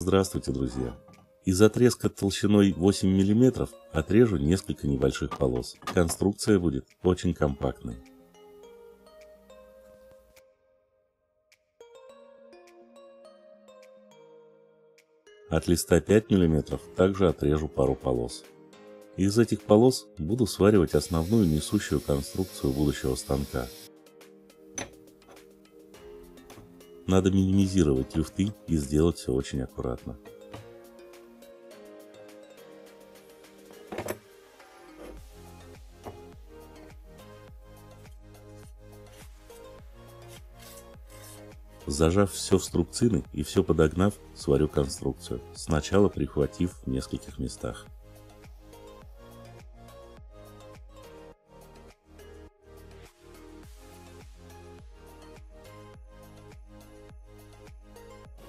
Здравствуйте, друзья! Из отрезка толщиной 8 мм отрежу несколько небольших полос. Конструкция будет очень компактной. От листа 5 мм также отрежу пару полос. Из этих полос буду сваривать основную несущую конструкцию будущего станка. Надо минимизировать люфты и сделать все очень аккуратно. Зажав все в струбцины и все подогнав, сварю конструкцию, сначала прихватив в нескольких местах.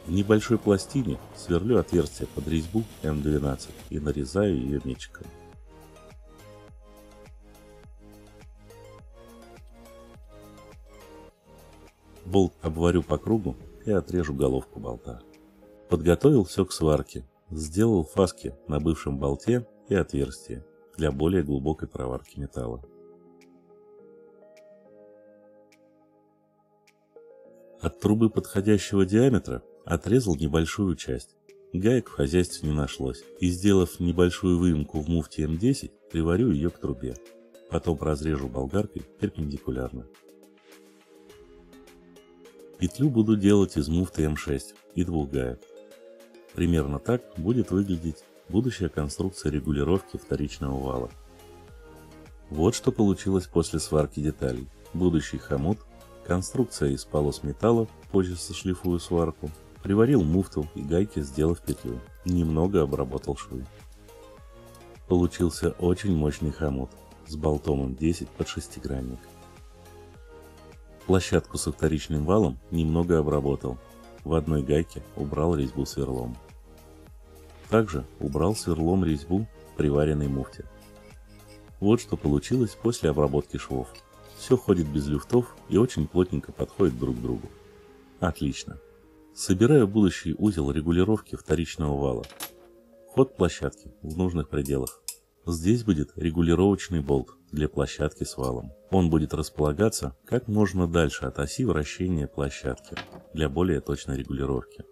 В небольшой пластине сверлю отверстие под резьбу М12 и нарезаю ее мечиком. Болт обварю по кругу и отрежу головку болта. Подготовил все к сварке. Сделал фаски на бывшем болте и отверстие для более глубокой проварки металла. От трубы подходящего диаметра отрезал небольшую часть. Гаек в хозяйстве не нашлось, и сделав небольшую выемку в муфте М10, приварю ее к трубе. Потом разрежу болгаркой перпендикулярно. Петлю буду делать из муфты М6 и 2 гаек. Примерно так будет выглядеть будущая конструкция регулировки вторичного вала. Вот что получилось после сварки деталей. Будущий хомут, конструкция из полос металла, позже сошлифую сварку. Приварил муфту и гайки, сделав петлю. Немного обработал швы. Получился очень мощный хомут с болтом М10 под шестигранник. Площадку со вторичным валом немного обработал. В одной гайке убрал резьбу сверлом. Также убрал сверлом резьбу в приваренной муфте. Вот что получилось после обработки швов. Все ходит без люфтов и очень плотненько подходит друг к другу. Отлично. Собираю будущий узел регулировки вторичного вала. Ход площадки в нужных пределах. Здесь будет регулировочный болт для площадки с валом. Он будет располагаться как можно дальше от оси вращения площадки для более точной регулировки.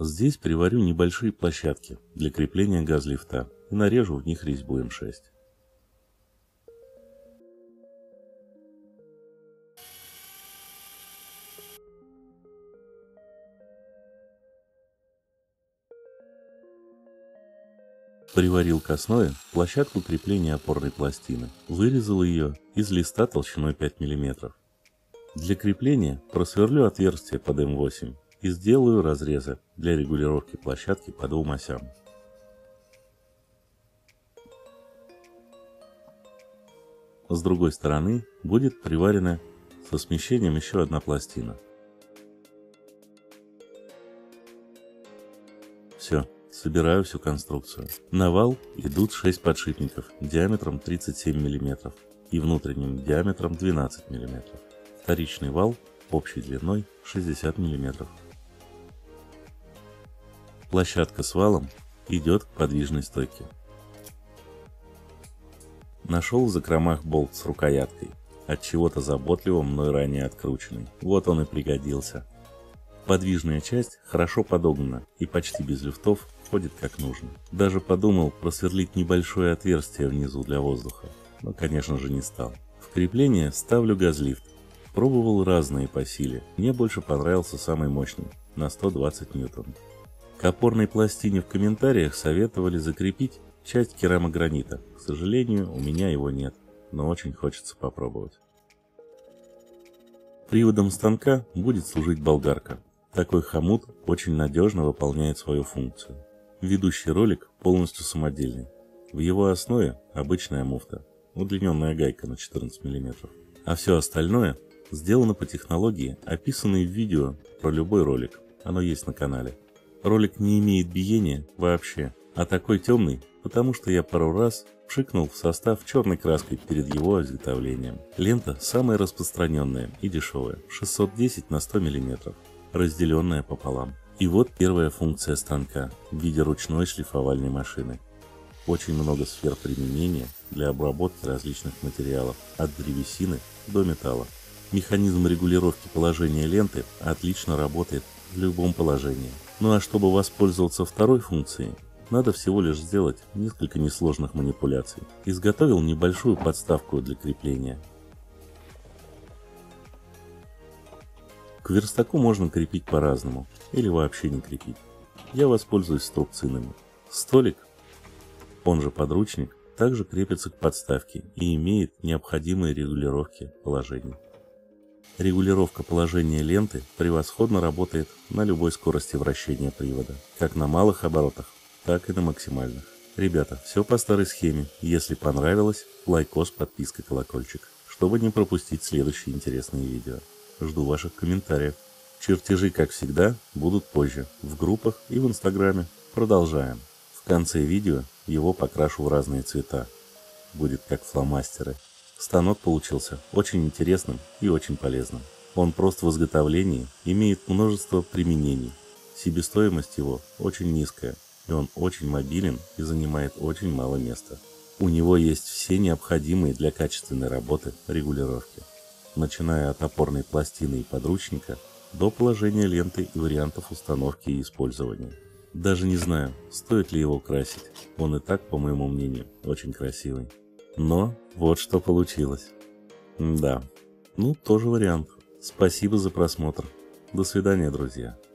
Здесь приварю небольшие площадки для крепления газлифта и нарежу в них резьбу М6. Приварил к основе площадку крепления опорной пластины, вырезал ее из листа толщиной 5 мм. Для крепления просверлю отверстие под М8 и сделаю разрезы для регулировки площадки по двум осям. С другой стороны будет приварена со смещением еще одна пластина. Все. Собираю всю конструкцию. На вал идут 6 подшипников диаметром 37 мм и внутренним диаметром 12 мм. Вторичный вал общей длиной 60 мм. Площадка с валом идет к подвижной стойке. Нашел в закромах болт с рукояткой, от чего-то заботливо мной ранее открученный. Вот он и пригодился. Подвижная часть хорошо подогнана и почти без люфтов входит как нужно. Даже подумал просверлить небольшое отверстие внизу для воздуха, но, конечно же, не стал. В крепление ставлю газлифт. Пробовал разные по силе, мне больше понравился самый мощный, на 120 ньютон. К опорной пластине в комментариях советовали закрепить часть керамогранита. К сожалению, у меня его нет, но очень хочется попробовать. Приводом станка будет служить болгарка. Такой хомут очень надежно выполняет свою функцию. Ведущий ролик полностью самодельный. В его основе обычная муфта, удлиненная гайка на 14 мм. А все остальное сделано по технологии, описанной в видео про любой ролик. Оно есть на канале. Ролик не имеет биения вообще, а такой темный, потому что я пару раз пшикнул в состав черной краской перед его изготовлением. Лента самая распространенная и дешевая, 610 на 100 мм. Разделенная пополам. И вот первая функция станка в виде ручной шлифовальной машины. Очень много сфер применения для обработки различных материалов, от древесины до металла. Механизм регулировки положения ленты отлично работает в любом положении. Ну а чтобы воспользоваться второй функцией, надо всего лишь сделать несколько несложных манипуляций. Изготовил небольшую подставку для крепления. К верстаку можно крепить по-разному или вообще не крепить. Я воспользуюсь струбцинами. Столик, он же подручник, также крепится к подставке и имеет необходимые регулировки положений. Регулировка положения ленты превосходно работает на любой скорости вращения привода, как на малых оборотах, так и на максимальных. Ребята, все по старой схеме. Если понравилось, лайкос, подписка, колокольчик, чтобы не пропустить следующие интересные видео. Жду ваших комментариев. Чертежи, как всегда, будут позже, в группах и в Инстаграме. Продолжаем. В конце видео его покрашу в разные цвета. Будет как фломастеры. Станок получился очень интересным и очень полезным. Он прост в изготовлении, имеет множество применений. Себестоимость его очень низкая, и он очень мобилен и занимает очень мало места. У него есть все необходимые для качественной работы регулировки, начиная от опорной пластины и подручника до положения ленты и вариантов установки и использования. Даже не знаю, стоит ли его красить, он и так, по моему мнению, очень красивый. Но вот что получилось. Да, ну тоже вариант. Спасибо за просмотр. До свидания, друзья.